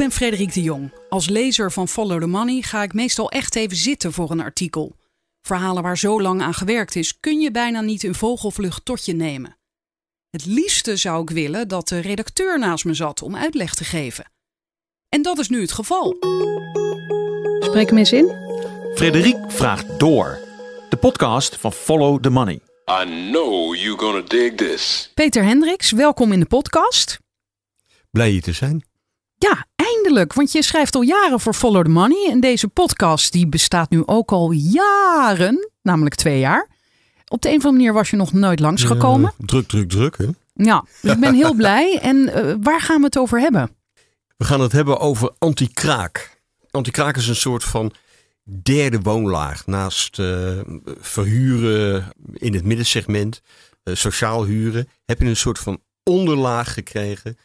ben Frederik de Jong. Als lezer van Follow the Money ga ik meestal echt even zitten voor een artikel. Verhalen waar zo lang aan gewerkt is, kun je bijna niet in vogelvlucht tot je nemen. Het liefste zou ik willen dat de redacteur naast me zat om uitleg te geven. En dat is nu het geval. Spreek hem eens in. Frederik vraagt door. De podcast van Follow the Money. I know you're gonna dig this. Peter Hendricks, welkom in de podcast. Blij je te zijn. Ja, eindelijk, want je schrijft al jaren voor Follow the Money. En deze podcast die bestaat nu ook al jaren, namelijk 2 jaar. Op de een of andere manier was je nog nooit langsgekomen. Druk, hè? Ja, dus ik ben heel blij. En waar gaan we het over hebben? We gaan het hebben over antikraak. Antikraak is een soort van derde woonlaag. Naast verhuren in het middensegment, sociaal huren, heb je een soort van onderlaag gekregen.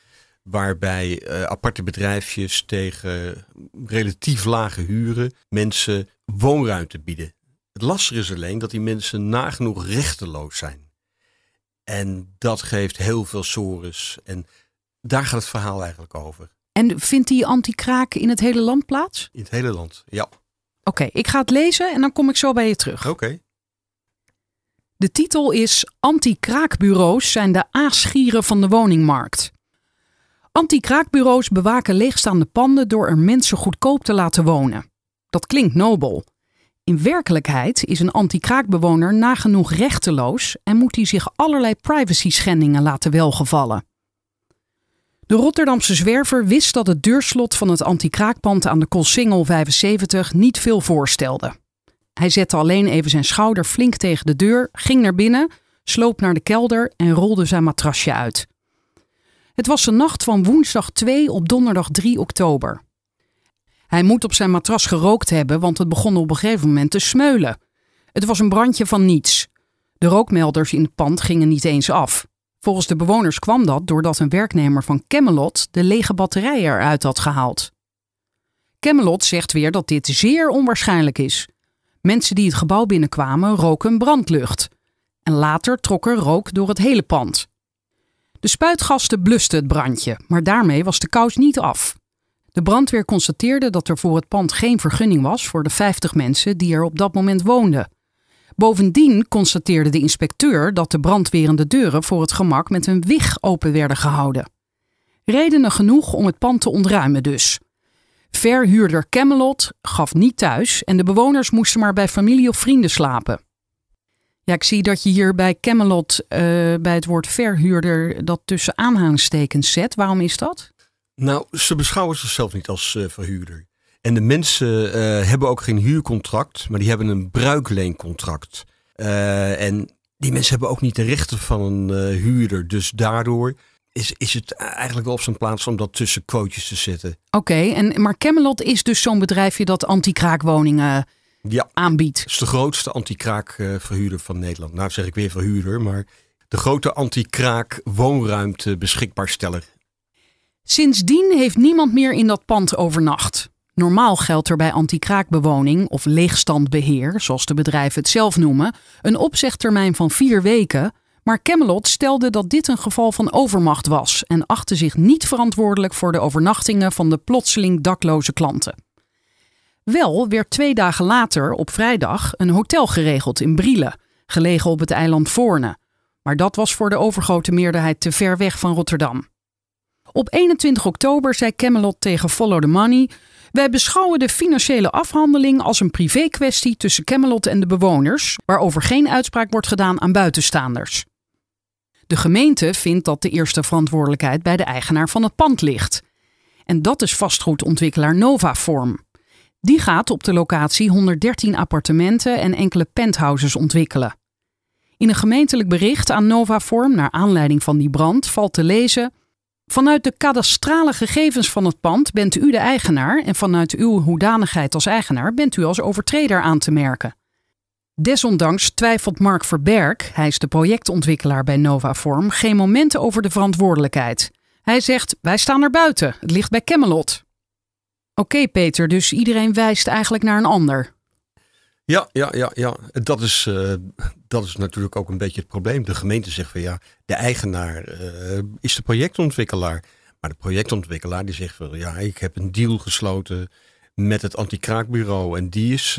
Waarbij aparte bedrijfjes tegen relatief lage huren mensen woonruimte bieden. Het lastige is alleen dat die mensen nagenoeg rechteloos zijn. En dat geeft heel veel sores. En daar gaat het verhaal eigenlijk over. En vindt die antikraak in het hele land plaats? In het hele land, ja. Oké, ik ga het lezen en dan kom ik zo bij je terug. Oké. De titel is Antikraakbureaus zijn de aasgieren van de woningmarkt. Antikraakbureaus bewaken leegstaande panden door er mensen goedkoop te laten wonen. Dat klinkt nobel. In werkelijkheid is een antikraakbewoner nagenoeg rechteloos en moet hij zich allerlei privacy-schendingen laten welgevallen. De Rotterdamse zwerver wist dat het deurslot van het antikraakpand aan de Coolsingel 75 niet veel voorstelde. Hij zette alleen even zijn schouder flink tegen de deur, ging naar binnen, sloop naar de kelder en rolde zijn matrasje uit. Het was de nacht van woensdag 2 op donderdag 3 oktober. Hij moet op zijn matras gerookt hebben, want het begon op een gegeven moment te smeulen. Het was een brandje van niets. De rookmelders in het pand gingen niet eens af. Volgens de bewoners kwam dat doordat een werknemer van Camelot de lege batterij eruit had gehaald. Camelot zegt weer dat dit zeer onwaarschijnlijk is. Mensen die het gebouw binnenkwamen roken een brandlucht. En later trok er rook door het hele pand. De spuitgasten blusten het brandje, maar daarmee was de kous niet af. De brandweer constateerde dat er voor het pand geen vergunning was voor de 50 mensen die er op dat moment woonden. Bovendien constateerde de inspecteur dat de brandwerende deuren voor het gemak met een wig open werden gehouden. Redenen genoeg om het pand te ontruimen dus. Verhuurder Camelot gaf niet thuis en de bewoners moesten maar bij familie of vrienden slapen. Ja, ik zie dat je hier bij Camelot bij het woord verhuurder dat tussen aanhalingstekens zet. Waarom is dat? Nou, ze beschouwen zichzelf niet als verhuurder. En de mensen hebben ook geen huurcontract, maar die hebben een bruikleencontract. En die mensen hebben ook niet de rechten van een huurder. Dus daardoor is het eigenlijk wel op zijn plaats om dat tussen quotejes te zetten. Oké, maar Camelot is dus zo'n bedrijfje dat antikraakwoningen aanbiedt. Het is de grootste antikraakverhuurder van Nederland. Nou zeg ik weer verhuurder, maar de grote antikraak woonruimte beschikbaar steller. Sindsdien heeft niemand meer in dat pand overnacht. Normaal geldt er bij antikraakbewoning of leegstandbeheer, zoals de bedrijven het zelf noemen, een opzegtermijn van 4 weken. Maar Camelot stelde dat dit een geval van overmacht was en achtte zich niet verantwoordelijk voor de overnachtingen van de plotseling dakloze klanten. Wel werd 2 dagen later, op vrijdag, een hotel geregeld in Brielen, gelegen op het eiland Voorne. Maar dat was voor de overgrote meerderheid te ver weg van Rotterdam. Op 21 oktober zei Camelot tegen Follow the Money: wij beschouwen de financiële afhandeling als een privé-kwestie tussen Camelot en de bewoners, waarover geen uitspraak wordt gedaan aan buitenstaanders. De gemeente vindt dat de eerste verantwoordelijkheid bij de eigenaar van het pand ligt. En dat is vastgoedontwikkelaar Novaform. Die gaat op de locatie 113 appartementen en enkele penthouses ontwikkelen. In een gemeentelijk bericht aan Novaform, naar aanleiding van die brand, valt te lezen: vanuit de kadastrale gegevens van het pand bent u de eigenaar en vanuit uw hoedanigheid als eigenaar bent u als overtreder aan te merken. Desondanks twijfelt Mark Verberg, hij is de projectontwikkelaar bij Novaform, geen moment over de verantwoordelijkheid. Hij zegt: wij staan er buiten, het ligt bij Camelot. Oké, Peter, dus iedereen wijst eigenlijk naar een ander. Ja. Dat is natuurlijk ook een beetje het probleem. De gemeente zegt van ja, de eigenaar is de projectontwikkelaar. Maar de projectontwikkelaar die zegt van ja, ik heb een deal gesloten met het Antikraakbureau en die is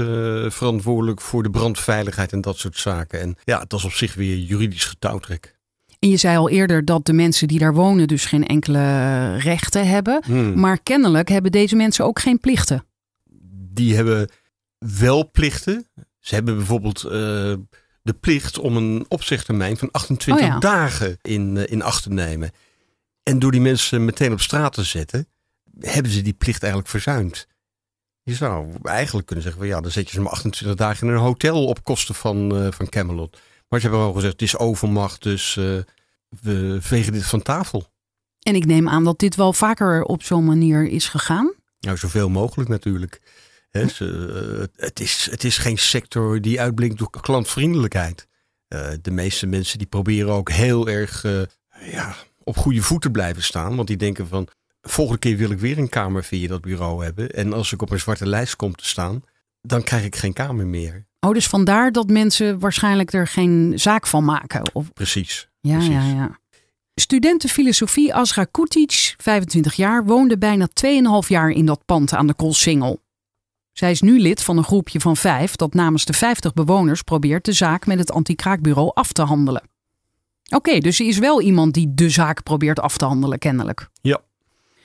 verantwoordelijk voor de brandveiligheid en dat soort zaken. En ja, dat is op zich weer juridisch getouwtrek. En je zei al eerder dat de mensen die daar wonen dus geen enkele rechten hebben. Maar kennelijk hebben deze mensen ook geen plichten. Die hebben wel plichten. Ze hebben bijvoorbeeld de plicht om een opzegtermijn van 28 dagen in acht te nemen. En door die mensen meteen op straat te zetten, hebben ze die plicht eigenlijk verzuimd. Je zou eigenlijk kunnen zeggen, ja, dan zet je ze maar 28 dagen in een hotel op kosten van Camelot. Maar ze hebben gewoon gezegd, het is overmacht, dus we vegen dit van tafel. En ik neem aan dat dit wel vaker op zo'n manier is gegaan? Nou, zoveel mogelijk natuurlijk. He, het is geen sector die uitblinkt door klantvriendelijkheid. De meeste mensen die proberen ook heel erg op goede voeten blijven staan. Want die denken van, volgende keer wil ik weer een kamer via dat bureau hebben. En als ik op een zwarte lijst kom te staan, dan krijg ik geen kamer meer. Oh, dus vandaar dat mensen waarschijnlijk er geen zaak van maken. Of... Precies. Ja, precies. Ja. Studenten filosofie Asra Kutic, 25 jaar, woonde bijna 2,5 jaar in dat pand aan de Coolsingel. Zij is nu lid van een groepje van 5 dat namens de 50 bewoners probeert de zaak met het Antikraakbureau af te handelen. Oké, dus ze is wel iemand die de zaak probeert af te handelen, kennelijk. Ja.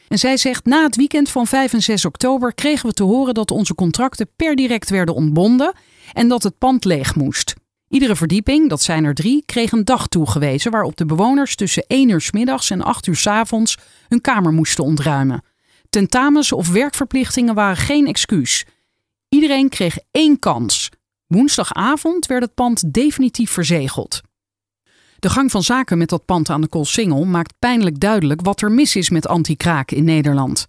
En zij zegt, na het weekend van 5 en 6 oktober kregen we te horen dat onze contracten per direct werden ontbonden en dat het pand leeg moest. Iedere verdieping, dat zijn er 3, kreeg een dag toegewezen waarop de bewoners tussen 1 uur 's middags en 8 uur 's avonds hun kamer moesten ontruimen. Tentamens of werkverplichtingen waren geen excuus. Iedereen kreeg 1 kans. Woensdagavond werd het pand definitief verzegeld. De gang van zaken met dat pand aan de Coolsingel maakt pijnlijk duidelijk wat er mis is met antikraak in Nederland.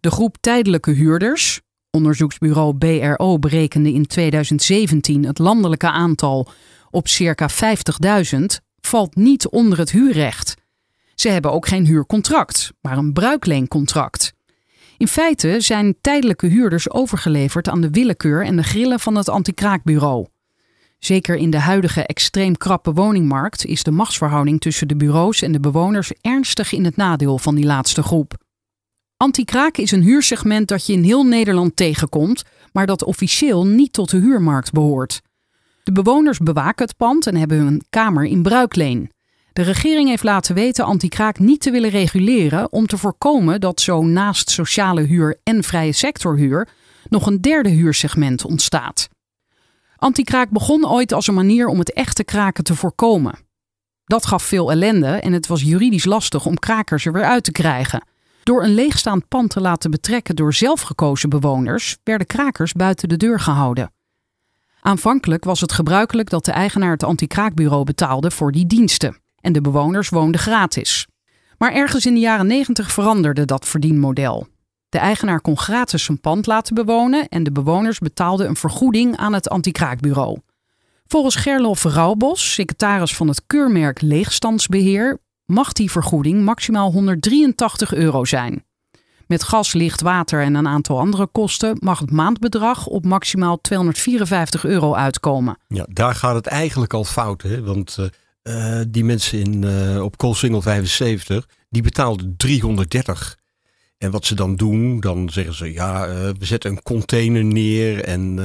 De groep tijdelijke huurders, onderzoeksbureau BRO berekende in 2017 het landelijke aantal op circa 50.000, valt niet onder het huurrecht. Ze hebben ook geen huurcontract, maar een bruikleencontract. In feite zijn tijdelijke huurders overgeleverd aan de willekeur en de grillen van het antikraakbureau. Zeker in de huidige extreem krappe woningmarkt is de machtsverhouding tussen de bureaus en de bewoners ernstig in het nadeel van die laatste groep. Antikraak is een huursegment dat je in heel Nederland tegenkomt, maar dat officieel niet tot de huurmarkt behoort. De bewoners bewaken het pand en hebben hun kamer in bruikleen. De regering heeft laten weten antikraak niet te willen reguleren om te voorkomen dat zo naast sociale huur en vrije sectorhuur nog een derde huursegment ontstaat. Antikraak begon ooit als een manier om het echte kraken te voorkomen. Dat gaf veel ellende en het was juridisch lastig om krakers er weer uit te krijgen. Door een leegstaand pand te laten betrekken door zelfgekozen bewoners werden krakers buiten de deur gehouden. Aanvankelijk was het gebruikelijk dat de eigenaar het antikraakbureau betaalde voor die diensten. En de bewoners woonden gratis. Maar ergens in de jaren 90 veranderde dat verdienmodel. De eigenaar kon gratis zijn pand laten bewonen en de bewoners betaalden een vergoeding aan het antikraakbureau. Volgens Gerlof Roubos, secretaris van het keurmerk Leegstandsbeheer, mag die vergoeding maximaal €183 zijn. Met gas, licht, water en een aantal andere kosten mag het maandbedrag op maximaal €254 uitkomen. Ja, daar gaat het eigenlijk al fout, hè? Want die mensen op Coolsingel 75, die betaalden €330. En wat ze dan doen, dan zeggen ze, ja, we zetten een container neer en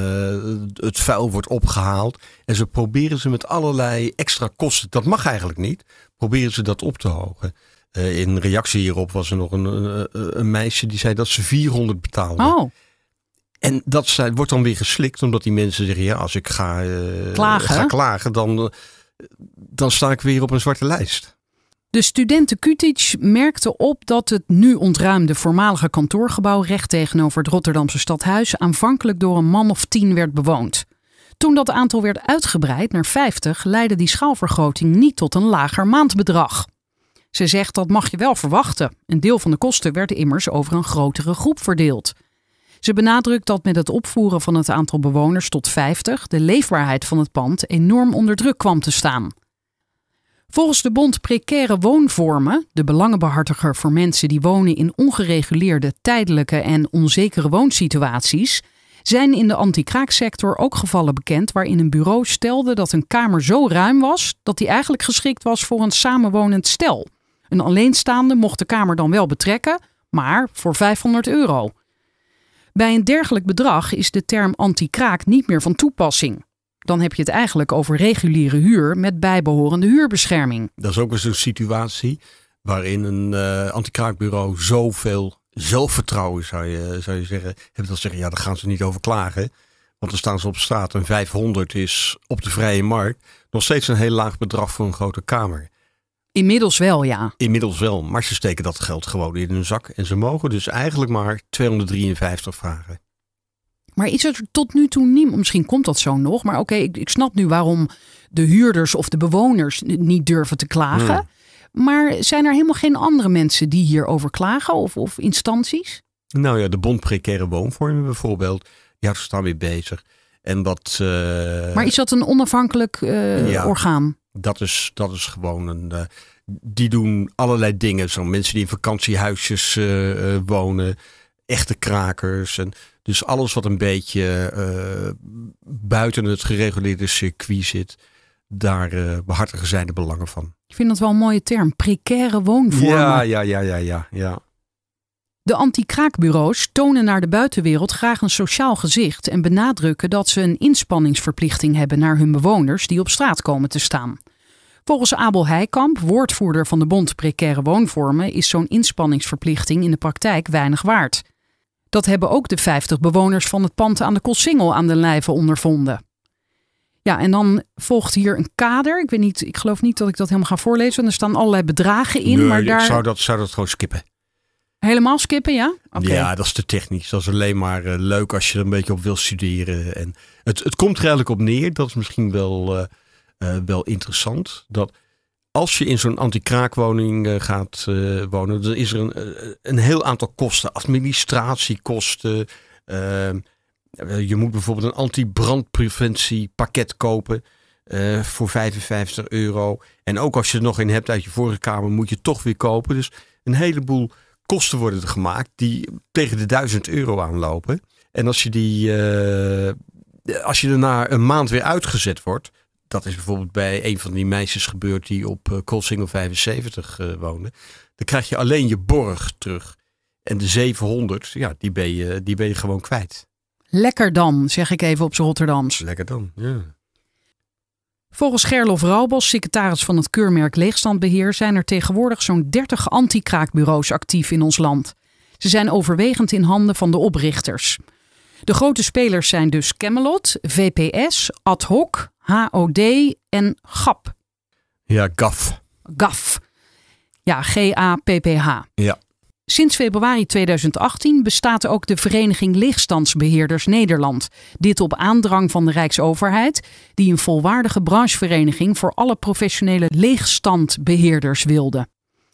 het vuil wordt opgehaald. En ze proberen ze met allerlei extra kosten, dat mag eigenlijk niet, proberen ze dat op te hogen. In reactie hierop was er nog een meisje die zei dat ze €400 betaalde. Oh. En dat wordt dan weer geslikt, omdat die mensen zeggen, ja, als ik ga klagen, dan sta ik weer op een zwarte lijst. De studenten Kutic merkte op dat het nu ontruimde voormalige kantoorgebouw recht tegenover het Rotterdamse stadhuis aanvankelijk door een man of 10 werd bewoond. Toen dat aantal werd uitgebreid naar 50 leidde die schaalvergroting niet tot een lager maandbedrag. Ze zegt dat mag je wel verwachten. Een deel van de kosten werd immers over een grotere groep verdeeld. Ze benadrukt dat met het opvoeren van het aantal bewoners tot 50 de leefbaarheid van het pand enorm onder druk kwam te staan. Volgens de Bond Precaire Woonvormen, de belangenbehartiger voor mensen die wonen in ongereguleerde, tijdelijke en onzekere woonsituaties, zijn in de antikraaksector ook gevallen bekend waarin een bureau stelde dat een kamer zo ruim was dat die eigenlijk geschikt was voor een samenwonend stel. Een alleenstaande mocht de Kamer dan wel betrekken, maar voor €500. Bij een dergelijk bedrag is de term antikraak niet meer van toepassing. Dan heb je het eigenlijk over reguliere huur met bijbehorende huurbescherming. Dat is ook eens een situatie waarin een antikraakbureau zoveel zelfvertrouwen, zou je zeggen, hebben dat zeggen, ja, daar gaan ze niet over klagen. Want dan staan ze op straat en 500 is op de vrije markt nog steeds een heel laag bedrag voor een grote kamer. Inmiddels wel, ja. Inmiddels wel, maar ze steken dat geld gewoon in hun zak. En ze mogen dus eigenlijk maar 253 vragen. Maar is er tot nu toe niet, misschien komt dat zo nog, maar oké, ik snap nu waarom de huurders of de bewoners niet durven te klagen. Maar zijn er helemaal geen andere mensen die hierover klagen of instanties? Nou ja, de Bond Precaire Woonvormen bijvoorbeeld. Ja, ze staan weer bezig. En dat, maar is dat een onafhankelijk orgaan? Dat is gewoon een... die doen allerlei dingen. Zo mensen die in vakantiehuisjes wonen. Echte krakers. En dus alles wat een beetje buiten het gereguleerde circuit zit. Daar behartigen zij de belangen van. Ik vind dat wel een mooie term. Precaire woonvormen. Ja. De antikraakbureaus tonen naar de buitenwereld graag een sociaal gezicht en benadrukken dat ze een inspanningsverplichting hebben naar hun bewoners die op straat komen te staan. Volgens Abel Heikamp, woordvoerder van de Bond Precaire Woonvormen, is zo'n inspanningsverplichting in de praktijk weinig waard. Dat hebben ook de 50 bewoners van het pand aan de Coolsingel aan de lijve ondervonden. Ja, en dan volgt hier een kader. Ik geloof niet dat ik dat helemaal ga voorlezen, want er staan allerlei bedragen in. Nee, maar daar... zou dat gewoon skippen. Helemaal skippen, ja? Okay. Ja, dat is te technisch. Dat is alleen maar leuk als je er een beetje op wil studeren. En het komt er eigenlijk op neer. Dat is misschien wel interessant. Dat als je in zo'n antikraakwoning gaat wonen, dan is er een heel aantal kosten. Administratiekosten. Je moet bijvoorbeeld een anti-brandpreventiepakket kopen voor €55. En ook als je er nog een hebt uit je vorige kamer, moet je het toch weer kopen. Dus een heleboel kosten worden er gemaakt die tegen de €1000 aanlopen. En als je als je daarna een maand weer uitgezet wordt. Dat is bijvoorbeeld bij een van die meisjes gebeurd die op Coolsingel 75 woonde. Dan krijg je alleen je borg terug. En de 700, ja, die ben je gewoon kwijt. Lekker dan, zeg ik even op z'n Rotterdams. Lekker dan, ja. Volgens Gerlof Roubos, secretaris van het keurmerk Leegstandsbeheer, zijn er tegenwoordig zo'n 30 antikraakbureaus actief in ons land. Ze zijn overwegend in handen van de oprichters. De grote spelers zijn dus Camelot, VPS, AdHoc, HOD en GAPPH. Ja, GAPPH. Ja, GAPPH. Ja. Sinds februari 2018 bestaat ook de Vereniging Leegstandsbeheerders Nederland. Dit op aandrang van de Rijksoverheid, die een volwaardige branchevereniging voor alle professionele leegstandbeheerders wilde.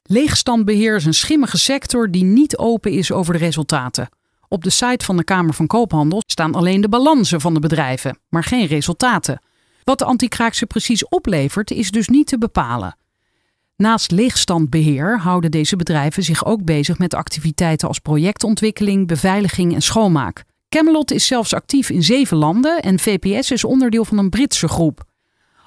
Leegstandbeheer is een schimmige sector die niet open is over de resultaten. Op de site van de Kamer van Koophandel staan alleen de balansen van de bedrijven, maar geen resultaten. Wat de antikraakse precies oplevert is dus niet te bepalen. Naast leegstandbeheer houden deze bedrijven zich ook bezig met activiteiten als projectontwikkeling, beveiliging en schoonmaak. Camelot is zelfs actief in 7 landen en VPS is onderdeel van een Britse groep.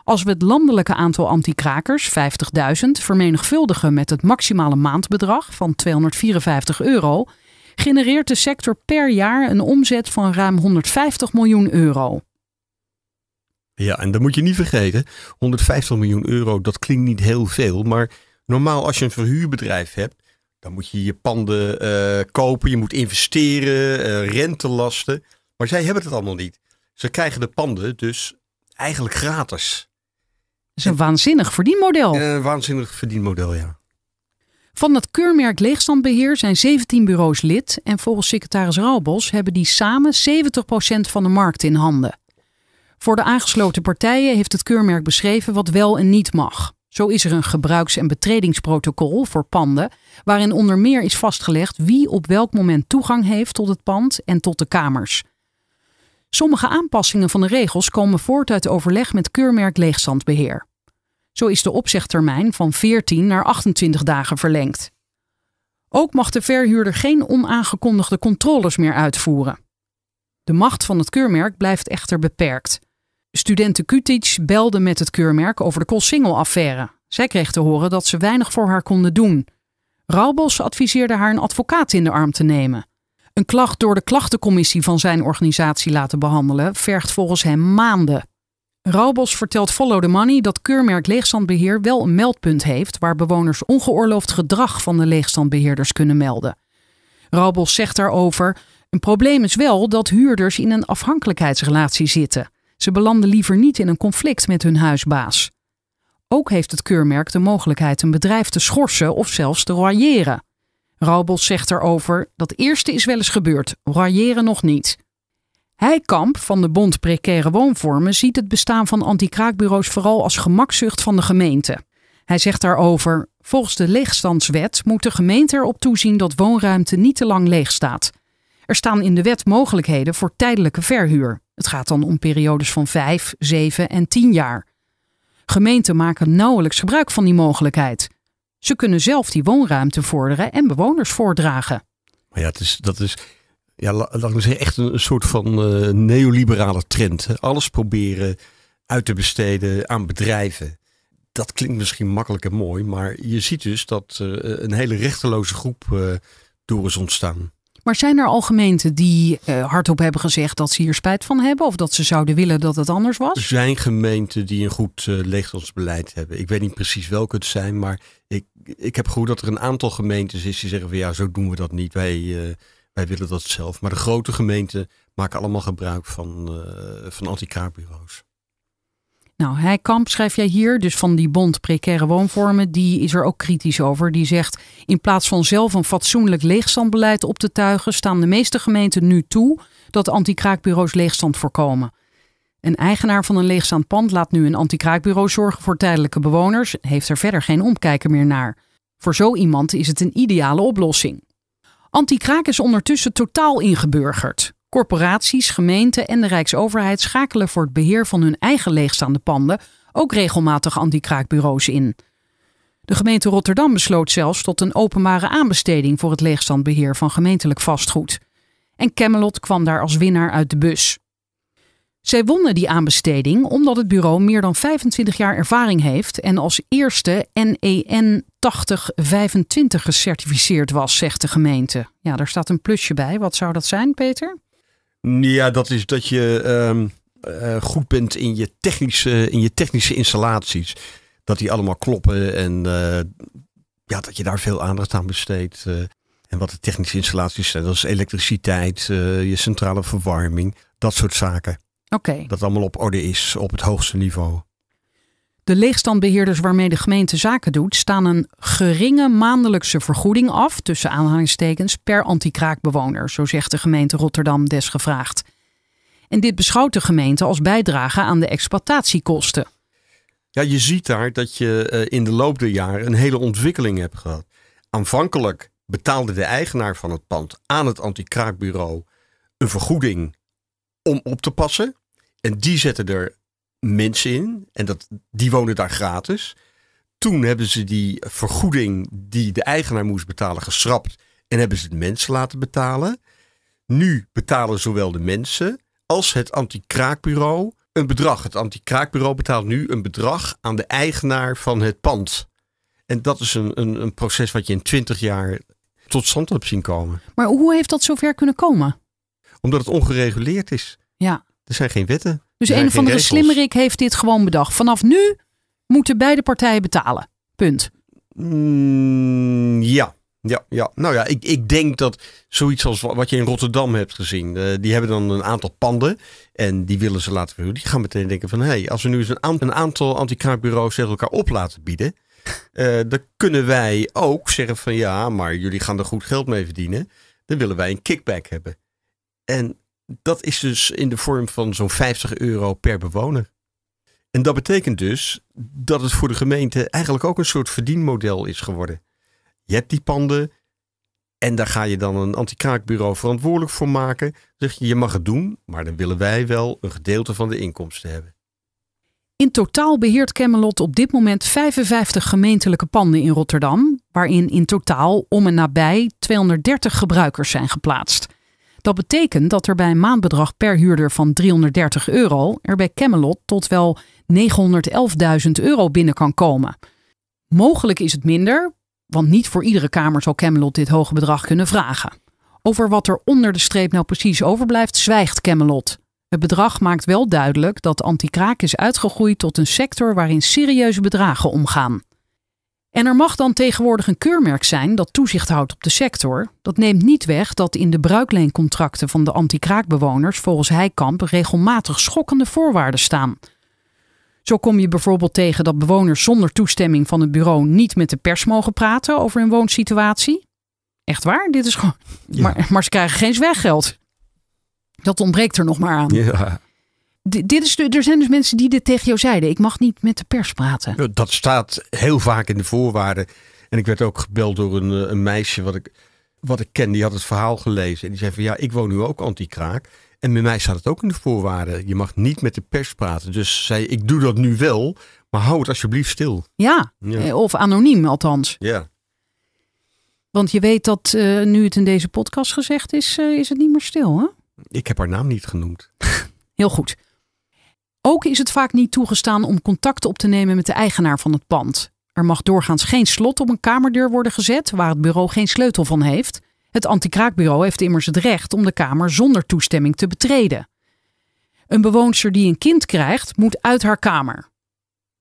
Als we het landelijke aantal antikrakers, 50.000, vermenigvuldigen met het maximale maandbedrag van €254, genereert de sector per jaar een omzet van ruim €150 miljoen. Ja, en dat moet je niet vergeten. €150 miljoen, dat klinkt niet heel veel. Maar normaal als je een verhuurbedrijf hebt, dan moet je je panden kopen. Je moet investeren, rentelasten. Maar zij hebben het allemaal niet. Ze krijgen de panden dus eigenlijk gratis. Dat is een waanzinnig verdienmodel. Een waanzinnig verdienmodel, ja. Van het keurmerk Leegstandsbeheer zijn 17 bureaus lid. En volgens secretaris Roubos hebben die samen 70% van de markt in handen. Voor de aangesloten partijen heeft het keurmerk beschreven wat wel en niet mag. Zo is er een gebruiks- en betredingsprotocol voor panden, waarin onder meer is vastgelegd wie op welk moment toegang heeft tot het pand en tot de kamers. Sommige aanpassingen van de regels komen voort uit overleg met keurmerk Leegstandsbeheer. Zo is de opzegtermijn van 14 naar 28 dagen verlengd. Ook mag de verhuurder geen onaangekondigde controles meer uitvoeren. De macht van het keurmerk blijft echter beperkt. Studente Kutic belde met het keurmerk over de Coolsingel-affaire. Zij kreeg te horen dat ze weinig voor haar konden doen. Roubos adviseerde haar een advocaat in de arm te nemen. Een klacht door de klachtencommissie van zijn organisatie laten behandelen vergt volgens hem maanden. Roubos vertelt Follow the Money dat keurmerk Leegstandbeheer wel een meldpunt heeft waar bewoners ongeoorloofd gedrag van de leegstandbeheerders kunnen melden. Roubos zegt daarover: een probleem is wel dat huurders in een afhankelijkheidsrelatie zitten. Ze belanden liever niet in een conflict met hun huisbaas. Ook heeft het keurmerk de mogelijkheid een bedrijf te schorsen of zelfs te royeren. Roubos zegt erover: dat eerste is wel eens gebeurd, royeren nog niet. Heikamp van de Bond Precaire Woonvormen ziet het bestaan van antikraakbureaus vooral als gemakzucht van de gemeente. Hij zegt daarover: volgens de leegstandswet moet de gemeente erop toezien dat woonruimte niet te lang leeg staat. Er staan in de wet mogelijkheden voor tijdelijke verhuur. Het gaat dan om periodes van 5, 7 en 10 jaar. Gemeenten maken nauwelijks gebruik van die mogelijkheid. Ze kunnen zelf die woonruimte vorderen en bewoners voordragen. Maar ja, dat is echt een soort van neoliberale trend. Alles proberen uit te besteden aan bedrijven. Dat klinkt misschien makkelijk en mooi, maar je ziet dus dat een hele rechteloze groep door is ontstaan. Maar zijn er al gemeenten die hardop hebben gezegd dat ze hier spijt van hebben? Of dat ze zouden willen dat het anders was? Er zijn gemeenten die een goed leegstandsbeleid hebben. Ik weet niet precies welke het zijn. Maar ik heb gehoord dat er een aantal gemeentes is die zeggen van ja, zo doen we dat niet. Wij willen dat zelf. Maar de grote gemeenten maken allemaal gebruik van antikraakbureaus. Nou, Heikamp, schrijf jij hier, dus van die Bond Precaire Woonvormen, die is er ook kritisch over. Die zegt: in plaats van zelf een fatsoenlijk leegstandbeleid op te tuigen, staan de meeste gemeenten nu toe dat antikraakbureaus leegstand voorkomen. Een eigenaar van een leegstaand pand laat nu een antikraakbureau zorgen voor tijdelijke bewoners, heeft er verder geen omkijker meer naar. Voor zo iemand is het een ideale oplossing. Antikraak is ondertussen totaal ingeburgerd. Corporaties, gemeenten en de Rijksoverheid schakelen voor het beheer van hun eigen leegstaande panden ook regelmatig antikraakbureaus in. De gemeente Rotterdam besloot zelfs tot een openbare aanbesteding voor het leegstandbeheer van gemeentelijk vastgoed. En Camelot kwam daar als winnaar uit de bus. Zij wonnen die aanbesteding omdat het bureau meer dan 25 jaar ervaring heeft en als eerste NEN 8025 gecertificeerd was, zegt de gemeente. Ja, daar staat een plusje bij. Wat zou dat zijn, Peter? Ja, dat is dat je goed bent in je technische installaties. Dat die allemaal kloppen en ja, dat je daar veel aandacht aan besteedt. En wat de technische installaties zijn, dat is elektriciteit, je centrale verwarming, dat soort zaken. Okay. Dat allemaal op orde is, op het hoogste niveau. De leegstandbeheerders waarmee de gemeente zaken doet staan een geringe maandelijkse vergoeding af, tussen aanhalingstekens, per antikraakbewoner, zo zegt de gemeente Rotterdam desgevraagd. En dit beschouwt de gemeente als bijdrage aan de exploitatiekosten. Ja, je ziet daar dat je in de loop der jaren een hele ontwikkeling hebt gehad. Aanvankelijk betaalde de eigenaar van het pand aan het antikraakbureau een vergoeding om op te passen. En die zetten er mensen in. En die wonen daar gratis. Toen hebben ze die vergoeding die de eigenaar moest betalen geschrapt. En hebben ze de mensen laten betalen. Nu betalen zowel de mensen als het antikraakbureau een bedrag. Het antikraakbureau betaalt nu een bedrag aan de eigenaar van het pand. En dat is een proces wat je in 20 jaar tot stand hebt zien komen. Maar hoe heeft dat zover kunnen komen? Omdat het ongereguleerd is. Ja. Er zijn geen wetten. Dus een of andere slimmerik heeft dit gewoon bedacht. Vanaf nu moeten beide partijen betalen. Punt. Ja. Nou ja, ik denk dat zoiets als wat je in Rotterdam hebt gezien. Die hebben dan een aantal panden en die willen ze laten verhuren. Die gaan meteen denken van als we nu eens een aantal antikraakbureaus tegen elkaar op laten bieden. Dan kunnen wij ook zeggen van ja, maar jullie gaan er goed geld mee verdienen. Dan willen wij een kickback hebben. En dat is dus in de vorm van zo'n €50 per bewoner. En dat betekent dus dat het voor de gemeente eigenlijk ook een soort verdienmodel is geworden. Je hebt die panden en daar ga je dan een antikraakbureau verantwoordelijk voor maken. Zeg je, je mag het doen, maar dan willen wij wel een gedeelte van de inkomsten hebben. In totaal beheert Camelot op dit moment 55 gemeentelijke panden in Rotterdam, waarin in totaal om en nabij 230 gebruikers zijn geplaatst. Dat betekent dat er bij een maandbedrag per huurder van €330 er bij Camelot tot wel €911.000 binnen kan komen. Mogelijk is het minder, want niet voor iedere kamer zal Camelot dit hoge bedrag kunnen vragen. Over wat er onder de streep nou precies overblijft, zwijgt Camelot. Het bedrag maakt wel duidelijk dat antikraak is uitgegroeid tot een sector waarin serieuze bedragen omgaan. En er mag dan tegenwoordig een keurmerk zijn dat toezicht houdt op de sector. Dat neemt niet weg dat in de bruikleencontracten van de antikraakbewoners volgens Heikamp regelmatig schokkende voorwaarden staan. Zo kom je bijvoorbeeld tegen dat bewoners zonder toestemming van het bureau niet met de pers mogen praten over hun woonsituatie. Echt waar, dit is gewoon... Ja. Maar ze krijgen geen zwijggeld. Dat ontbreekt er nog maar aan. Ja. Er zijn dus mensen die dit tegen jou zeiden. Ik mag niet met de pers praten. Dat staat heel vaak in de voorwaarden. En ik werd ook gebeld door een meisje wat ik ken. Die had het verhaal gelezen. En die zei van ja, ik woon nu ook antikraak. En bij mij staat het ook in de voorwaarden. Je mag niet met de pers praten. Dus zei ik doe dat nu wel. Maar hou het alsjeblieft stil. Ja, ja. Of anoniem althans. Ja. Want je weet dat nu het in deze podcast gezegd is, is het niet meer stil, hè? Ik heb haar naam niet genoemd. Heel goed. Ook is het vaak niet toegestaan om contact op te nemen met de eigenaar van het pand. Er mag doorgaans geen slot op een kamerdeur worden gezet waar het bureau geen sleutel van heeft. Het antikraakbureau heeft immers het recht om de kamer zonder toestemming te betreden. Een bewoonster die een kind krijgt, moet uit haar kamer.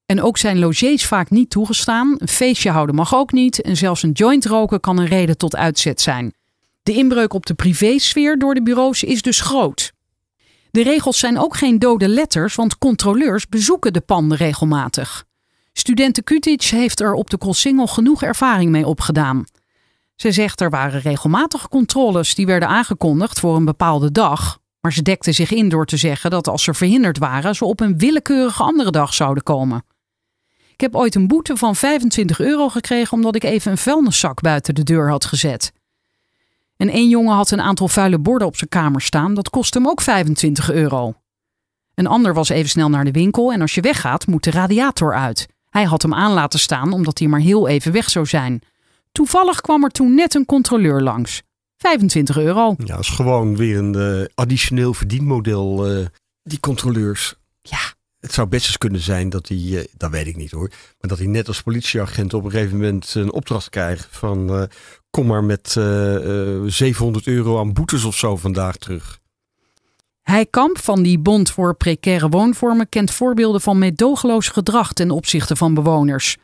En ook zijn logies vaak niet toegestaan, een feestje houden mag ook niet en zelfs een joint roken kan een reden tot uitzet zijn. De inbreuk op de privésfeer door de bureaus is dus groot. De regels zijn ook geen dode letters, want controleurs bezoeken de panden regelmatig. Studente Kutic heeft er op de Coolsingel genoeg ervaring mee opgedaan. Ze zegt er waren regelmatig controles die werden aangekondigd voor een bepaalde dag. Maar ze dekte zich in door te zeggen dat als ze verhinderd waren, ze op een willekeurige andere dag zouden komen. Ik heb ooit een boete van €25 gekregen omdat ik even een vuilniszak buiten de deur had gezet. En één jongen had een aantal vuile borden op zijn kamer staan. Dat kost hem ook €25. Een ander was even snel naar de winkel en als je weggaat moet de radiator uit. Hij had hem aan laten staan omdat hij maar heel even weg zou zijn. Toevallig kwam er toen net een controleur langs. €25. Ja, dat is gewoon weer een additioneel verdienmodel, die controleurs. Ja. Het zou best eens kunnen zijn dat die, dat weet ik niet hoor, maar dat die net als politieagent op een gegeven moment een opdracht krijgt van kom maar met €700 aan boetes of zo vandaag terug. Heikamp van die Bond voor Precaire Woonvormen kent voorbeelden van meedogenloos gedrag ten opzichte van bewoners.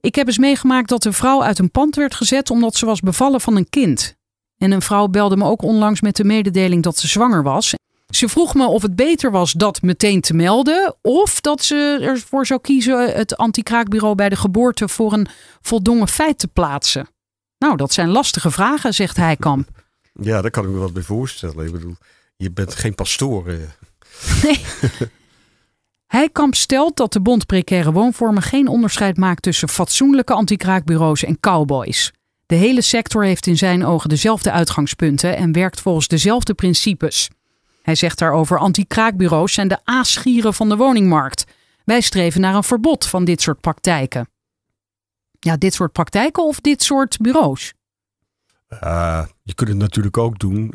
Ik heb eens meegemaakt dat een vrouw uit een pand werd gezet omdat ze was bevallen van een kind. En een vrouw belde me ook onlangs met de mededeling dat ze zwanger was. Ze vroeg me of het beter was dat meteen te melden of dat ze ervoor zou kiezen het antikraakbureau bij de geboorte voor een voldongen feit te plaatsen. Nou, dat zijn lastige vragen, zegt Heikamp. Ja, daar kan ik me wat bij voorstellen. Ik bedoel, je bent geen pastoor. Nee. Heikamp stelt dat de Bond Precaire Woonvormen geen onderscheid maakt tussen fatsoenlijke antikraakbureaus en cowboys. De hele sector heeft in zijn ogen dezelfde uitgangspunten en werkt volgens dezelfde principes. Hij zegt daarover, antikraakbureaus zijn de aasgieren van de woningmarkt. Wij streven naar een verbod van dit soort praktijken. Ja, dit soort praktijken of dit soort bureaus? Je kunt het natuurlijk ook doen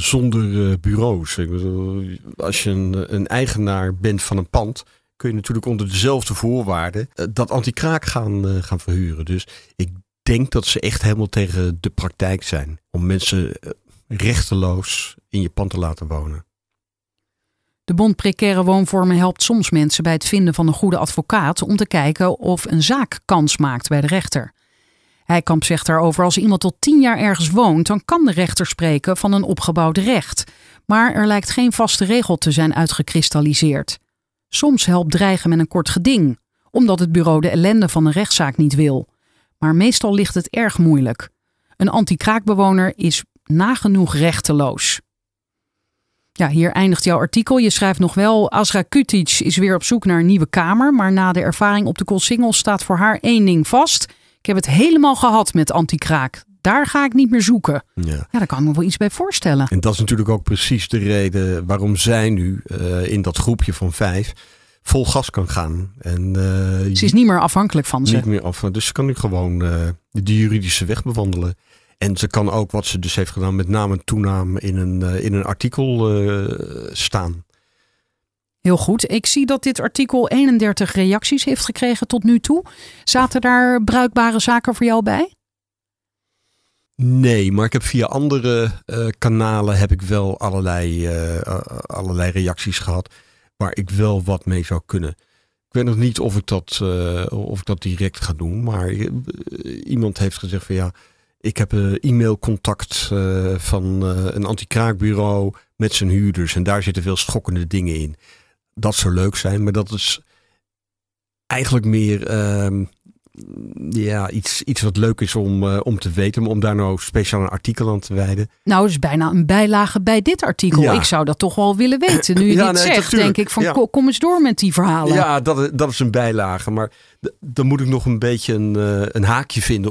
zonder bureaus. Ik bedoel, als je een eigenaar bent van een pand, kun je natuurlijk onder dezelfde voorwaarden dat antikraak gaan verhuren. Dus ik denk dat ze echt helemaal tegen de praktijk zijn om mensen rechteloos in je pand te laten wonen. De Bond Precaire Woonvormen helpt soms mensen bij het vinden van een goede advocaat om te kijken of een zaak kans maakt bij de rechter. Heikamp zegt daarover, als iemand tot 10 jaar ergens woont, dan kan de rechter spreken van een opgebouwd recht. Maar er lijkt geen vaste regel te zijn uitgekristalliseerd. Soms helpt dreigen met een kort geding, omdat het bureau de ellende van een rechtszaak niet wil. Maar meestal ligt het erg moeilijk. Een antikraakbewoner is nagenoeg rechteloos. Ja, hier eindigt jouw artikel. Je schrijft nog wel, Asra Kutic is weer op zoek naar een nieuwe kamer, maar na de ervaring op de Coolsingel staat voor haar één ding vast. Ik heb het helemaal gehad met antikraak. Daar ga ik niet meer zoeken. Ja, daar kan ik me wel iets bij voorstellen. En dat is natuurlijk ook precies de reden waarom zij nu in dat groepje van 5 vol gas kan gaan. En, ze is niet meer afhankelijk van ze. Niet meer afhankelijk. Dus ze kan nu gewoon de juridische weg bewandelen. En ze kan ook, wat ze dus heeft gedaan, met naam en toenaam in een artikel staan. Heel goed. Ik zie dat dit artikel 31 reacties heeft gekregen tot nu toe. Zaten daar bruikbare zaken voor jou bij? Nee, maar ik heb via andere kanalen heb ik wel allerlei reacties gehad waar ik wel wat mee zou kunnen. Ik weet nog niet of ik dat direct ga doen, maar iemand heeft gezegd van ja, ik heb een e-mailcontact van een antikraakbureau met zijn huurders en daar zitten veel schokkende dingen in. Dat zou leuk zijn, maar dat is eigenlijk meer iets wat leuk is om te weten, maar om daar nou speciaal een artikel aan te wijden. Nou, dat is bijna een bijlage bij dit artikel. Ja. Ik zou dat toch wel willen weten. Nu je dit zegt, denk ik van kom eens door met die verhalen. Ja, dat is een bijlage, maar dan moet ik nog een beetje een haakje vinden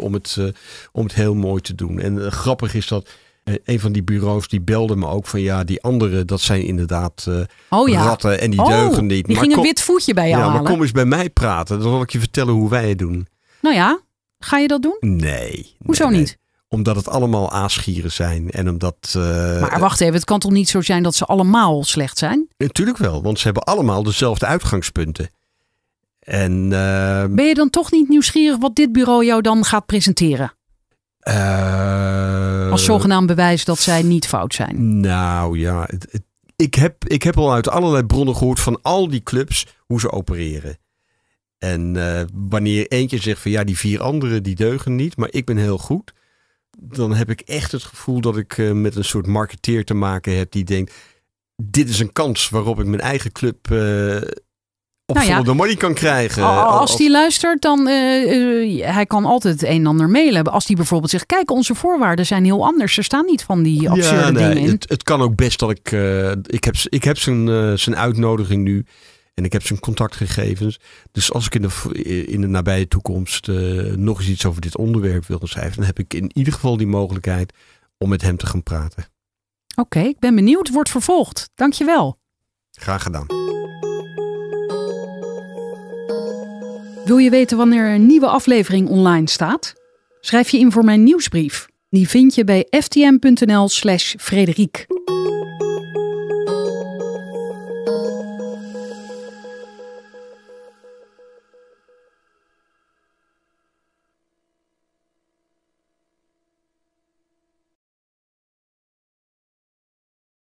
om het heel mooi te doen. En grappig is dat een van die bureaus die belde me ook van ja, die anderen, dat zijn inderdaad ratten en die deugen niet. Die gingen een wit voetje bij jou halen. Maar kom eens bij mij praten, dan zal ik je vertellen hoe wij het doen. Nou ja, ga je dat doen? Nee. Hoezo niet? Omdat het allemaal aasgieren zijn en omdat... Maar wacht even, het kan toch niet zo zijn dat ze allemaal slecht zijn? Natuurlijk wel, want ze hebben allemaal dezelfde uitgangspunten. En, ben je dan toch niet nieuwsgierig wat dit bureau jou dan gaat presenteren? Als zogenaamd bewijs dat zij niet fout zijn. Nou ja, ik heb al uit allerlei bronnen gehoord van al die clubs hoe ze opereren. En wanneer eentje zegt van ja, die vier anderen die deugen niet, maar ik ben heel goed. Dan heb ik echt het gevoel dat ik met een soort marketeer te maken heb die denkt, dit is een kans waarop ik mijn eigen club... Follow the Money kan krijgen. Als die luistert, dan hij kan altijd het een en ander mailen. Als die bijvoorbeeld zegt, kijk, onze voorwaarden zijn heel anders. Er staan niet van die absurde dingen in. Het kan ook best dat ik... Ik heb zijn uitnodiging nu. En ik heb zijn contactgegevens. Dus als ik in de nabije toekomst nog eens iets over dit onderwerp wil schrijven, dan heb ik in ieder geval die mogelijkheid om met hem te gaan praten. Oké, ik ben benieuwd. Wordt vervolgd. Dankjewel. Graag gedaan. Wil je weten wanneer een nieuwe aflevering online staat? Schrijf je in voor mijn nieuwsbrief. Die vind je bij ftm.nl/Frederiek.